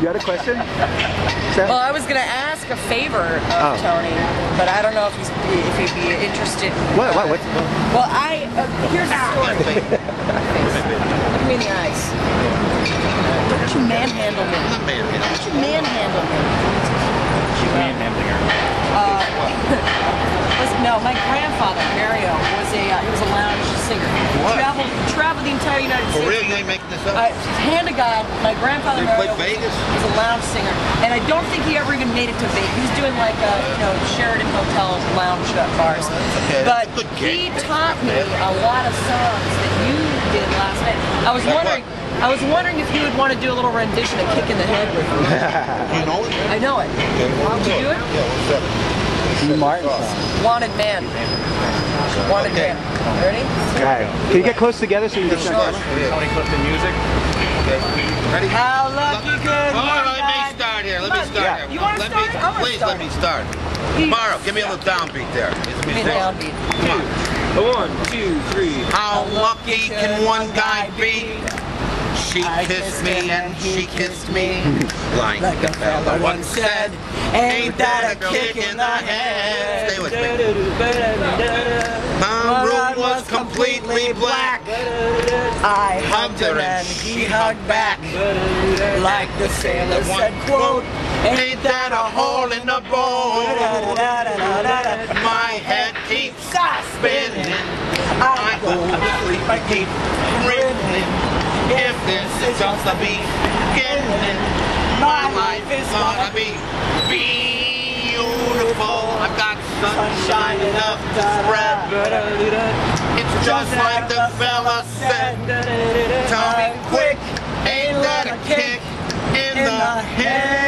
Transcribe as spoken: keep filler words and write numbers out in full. You had a question? Well, I was going to ask a favor of oh. Tony, but I don't know if he's if he'd be interested. What? What? What? Well, I uh, here's the story. Look me in the eyes. Don't you manhandle me? Don't you manhandle me? She's manhandling her. Uh, listen, no, my grandfather Mario was a uh, he was a lounge singer. What? Traveled traveled the entire United States. Really? They make this up? I, hand to God, my grandfather Mario Vegas? was a lounge singer, and I don't think he ever even made it to Vegas. He was doing like a, you know, Sheraton Hotel lounge bars. Okay, but he taught me a lot of songs that you did last night. I was wondering, I was wondering if you would want to do a little rendition of Kick in the Head with me. You know it? I know it. Okay, well, Did you do it? Yeah, what's that? Dean Martin. Wanted Man. Wanted okay. Man. Ready? Okay. Can you get close together so you can get sure. Tony Clifton music. Okay. Ready? How lucky good. All right, let me start here. Let me start yeah. here. You want to start? Me, I please start. let me start. Tomorrow, give me a little downbeat there. Give me a downbeat. Come on. One, two, three. How lucky can one guy be? She kissed me and she kissed me. Like the fella once said, ain't that a kick in the head? Stay with me. My room was completely black. I hugged her and she hugged back. Like the sailor said, quote, ain't that a hole in the bone? My head keeps spinning. I go to sleep, I keep grinning. If this is just a beginning, my life is gonna be beautiful. I've got sunshine enough to spread. It's just like the fella said, Tommy, quick, ain't that a kick in the head?